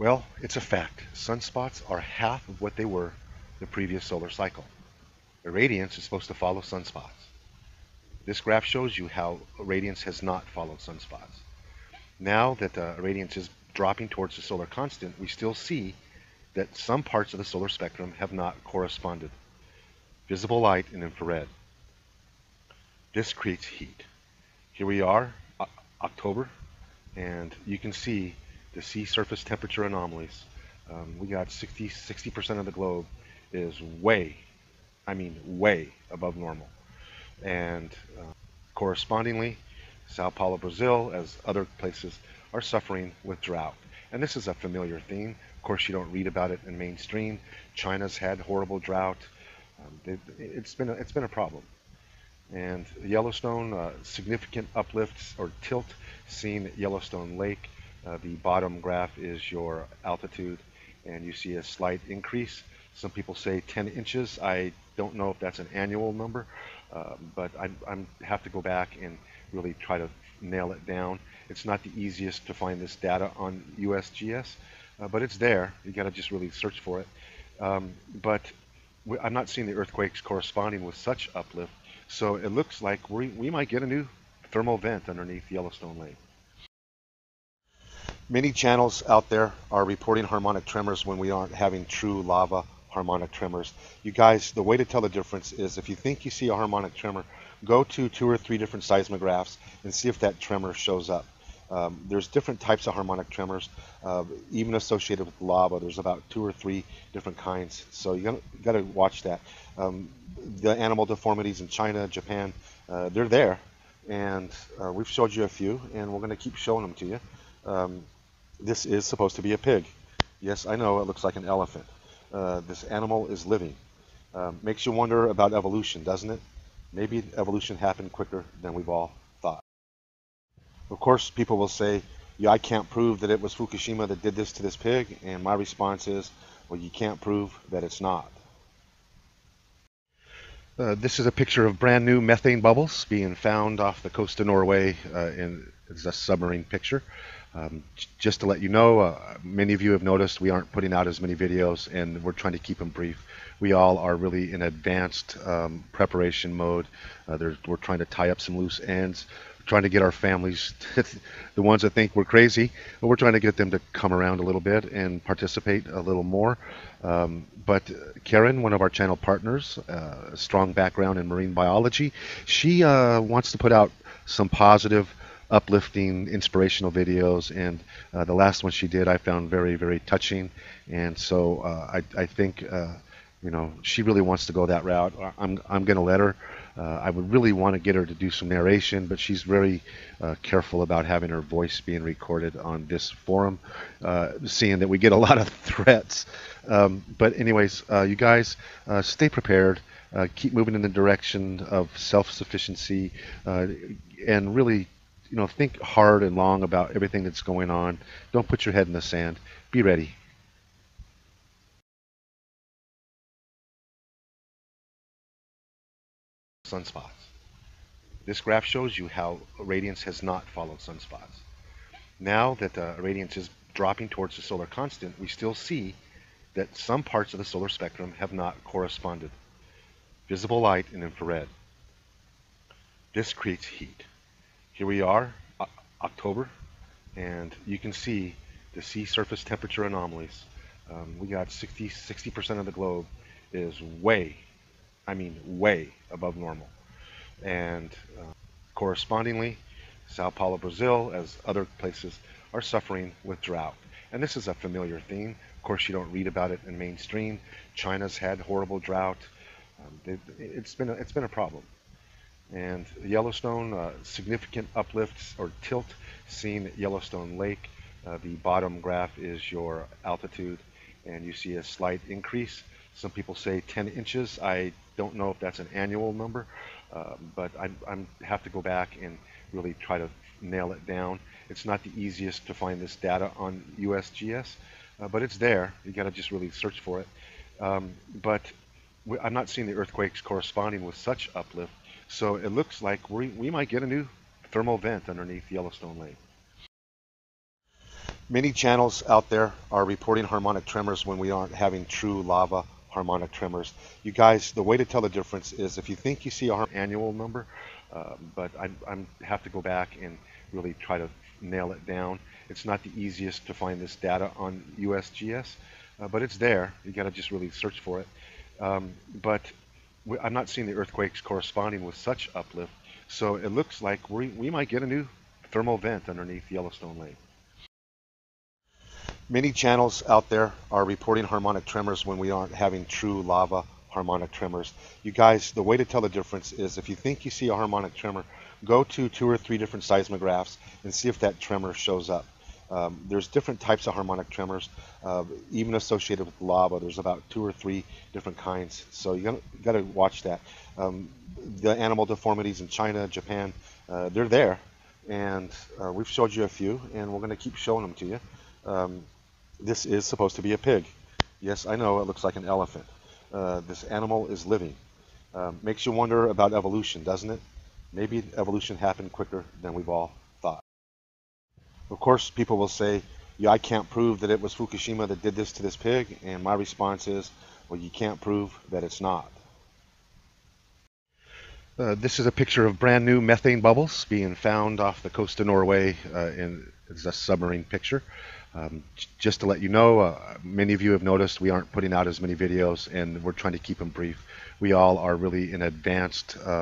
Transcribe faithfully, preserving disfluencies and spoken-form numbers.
Well, it's a fact. Sunspots are half of what they were the previous solar cycle. Irradiance is supposed to follow sunspots. This graph shows you how irradiance has not followed sunspots. Now that the irradiance is dropping towards the solar constant, we still see that some parts of the solar spectrum have not corresponded. Visible light and infrared. This creates heat. Here we are, October, and you can see the sea surface temperature anomalies. Um, we got sixty percent of the globe is way, I mean way above normal. And uh, correspondingly, Sao Paulo, Brazil, as other places, are suffering with drought. And this is a familiar theme. Of course, you don't read about it in mainstream. China's had horrible drought. Um, they, it's been a, it's been a problem. And Yellowstone, uh, significant uplifts or tilt seen at Yellowstone Lake. Uh, the bottom graph is your altitude, and you see a slight increase. Some people say ten inches. I don't know if that's an annual number, uh, but I I'm have to go back and really try to nail it down. It's not the easiest to find this data on U S G S, uh, but it's there. You got to just really search for it. Um, but we, I'm not seeing the earthquakes corresponding with such uplift, so it looks like we, we might get a new thermal vent underneath Yellowstone Lake. Many channels out there are reporting harmonic tremors when we aren't having true lava harmonic tremors. You guys, the way to tell the difference is if you think you see a harmonic tremor, go to two or three different seismographs and see if that tremor shows up. Um, there's different types of harmonic tremors, uh, even associated with lava. There's about two or three different kinds, so you gotta, you gotta watch that. Um, the animal deformities in China, Japan, uh, they're there, and uh, we've showed you a few, and we're gonna keep showing them to you. Um, This is supposed to be a pig. Yes, I know, it looks like an elephant. Uh, this animal is living. Um, makes you wonder about evolution, doesn't it? Maybe evolution happened quicker than we've all thought. Of course, people will say, yeah, I can't prove that it was Fukushima that did this to this pig, and my response is, well, you can't prove that it's not. Uh, this is a picture of brand new methane bubbles being found off the coast of Norway, uh, in, it's a submarine picture. Um, just to let you know, uh, many of you have noticed we aren't putting out as many videos, and we're trying to keep them brief. We all are really in advanced um, preparation mode. Uh, we're trying to tie up some loose ends, we're trying to get our families, the ones that think we're crazy, but we're trying to get them to come around a little bit and participate a little more. Um, but Karen, one of our channel partners, uh, strong background in marine biology, she uh, wants to put out some positive, uplifting, inspirational videos, and uh, the last one she did I found very, very touching, and so uh, I, I think uh, you know, she really wants to go that route. I'm, I'm gonna let her. uh, I would really want to get her to do some narration, but she's very uh, careful about having her voice being recorded on this forum, uh, seeing that we get a lot of threats. Um, but anyways, uh, you guys, uh, stay prepared. Uh, keep moving in the direction of self-sufficiency, uh, and really, you know, think hard and long about everything that's going on. Don't put your head in the sand. Be ready. Sunspots. This graph shows you how irradiance has not followed sunspots. Now that the irradiance is dropping towards the solar constant, we still see that some parts of the solar spectrum have not corresponded. Visible light and infrared. This creates heat. Here we are, October, and you can see the sea surface temperature anomalies. Um, we got sixty percent of the globe is way, I mean way above normal. And uh, correspondingly, Sao Paulo, Brazil, as other places, are suffering with drought. And this is a familiar theme. Of course, you don't read about it in mainstream. China's had horrible drought. Um, they, it's been a, it's been a problem. And Yellowstone, uh, significant uplifts or tilt seen at Yellowstone Lake. Uh, the bottom graph is your altitude, and you see a slight increase. Some people say ten inches. I don't know if that's an annual number, uh, but I I'm have to go back and really try to nail it down. It's not the easiest to find this data on U S G S, uh, but it's there. You got to just really search for it. Um, but we, I'm not seeing the earthquakes corresponding with such uplift. So it looks like we, we might get a new thermal vent underneath Yellowstone Lake. Many channels out there are reporting harmonic tremors when we aren't having true lava harmonic tremors. You guys, the way to tell the difference is if you think you see our annual number, uh, but I I'm, have to go back and really try to nail it down. It's not the easiest to find this data on U S G S, uh, but it's there. You got to just really search for it. Um, but we, I'm not seeing the earthquakes corresponding with such uplift, so it looks like we, we might get a new thermal vent underneath Yellowstone Lake. Many channels out there are reporting harmonic tremors when we aren't having true lava harmonic tremors. You guys, the way to tell the difference is if you think you see a harmonic tremor, go to two or three different seismographs and see if that tremor shows up. Um, there's different types of harmonic tremors, uh, even associated with lava. There's about two or three different kinds, so you gotta, you gotta watch that. Um, the animal deformities in China, Japan, uh, they're there, and uh, we've showed you a few, and we're gonna keep showing them to you. Um, This is supposed to be a pig. Yes, I know, it looks like an elephant. Uh, this animal is living. Um, makes you wonder about evolution, doesn't it? Maybe evolution happened quicker than we've all thought. Of course, people will say, yeah, I can't prove that it was Fukushima that did this to this pig, and my response is, well, you can't prove that it's not. Uh, this is a picture of brand new methane bubbles being found off the coast of Norway, uh, in, it's a submarine picture. Um, just to let you know, uh, many of you have noticed we aren't putting out as many videos, and we're trying to keep them brief. We all are really in advanced uh,